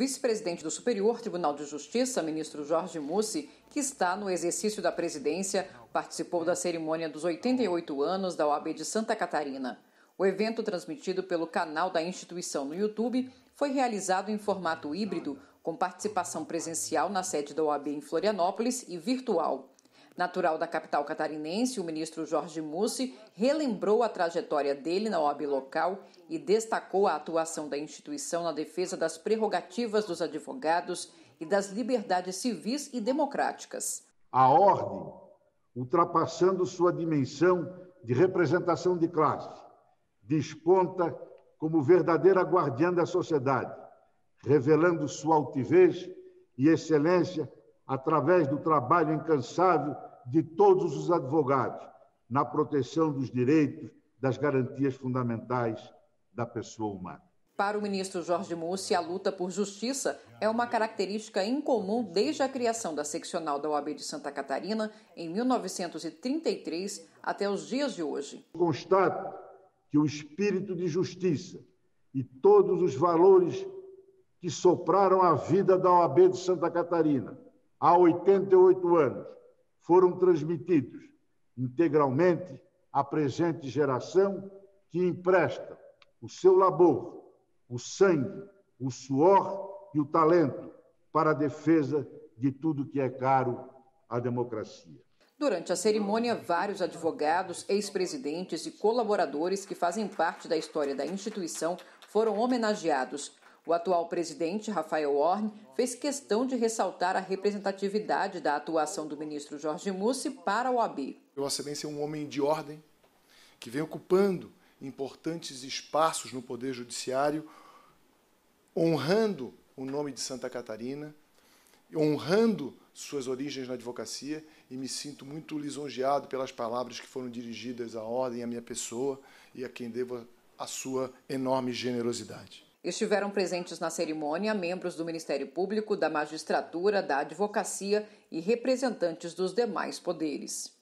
vice-presidente do Superior Tribunal de Justiça, ministro Jorge Mussi, que está no exercício da presidência, participou da cerimônia dos 88 anos da OAB de Santa Catarina. O evento, transmitido pelo canal da instituição no YouTube, foi realizado em formato híbrido, com participação presencial na sede da OAB em Florianópolis e virtual. Natural da capital catarinense, o ministro Jorge Mussi relembrou a trajetória dele na OAB local e destacou a atuação da instituição na defesa das prerrogativas dos advogados e das liberdades civis e democráticas. A ordem, ultrapassando sua dimensão de representação de classe, desponta como verdadeira guardiã da sociedade, revelando sua altivez e excelência através do trabalho incansável de todos os advogados na proteção dos direitos, das garantias fundamentais da pessoa humana. Para o ministro Jorge Mussi, a luta por justiça é uma característica incomum desde a criação da seccional da OAB de Santa Catarina, em 1933, até os dias de hoje. Constato que o espírito de justiça e todos os valores que sopraram a vida da OAB de Santa Catarina há 88 anos, foram transmitidos integralmente à presente geração que empresta o seu labor, o sangue, o suor e o talento para a defesa de tudo que é caro à democracia. Durante a cerimônia, vários advogados, ex-presidentes e colaboradores que fazem parte da história da instituição foram homenageados. O atual presidente, Rafael Horn, fez questão de ressaltar a representatividade da atuação do ministro Jorge Mussi para a OAB. Vossa Excelência é um homem de ordem que vem ocupando importantes espaços no Poder Judiciário, honrando o nome de Santa Catarina, honrando suas origens na advocacia, e me sinto muito lisonjeado pelas palavras que foram dirigidas à ordem, à minha pessoa e a quem devo a sua enorme generosidade. Estiveram presentes na cerimônia membros do Ministério Público, da Magistratura, da Advocacia e representantes dos demais poderes.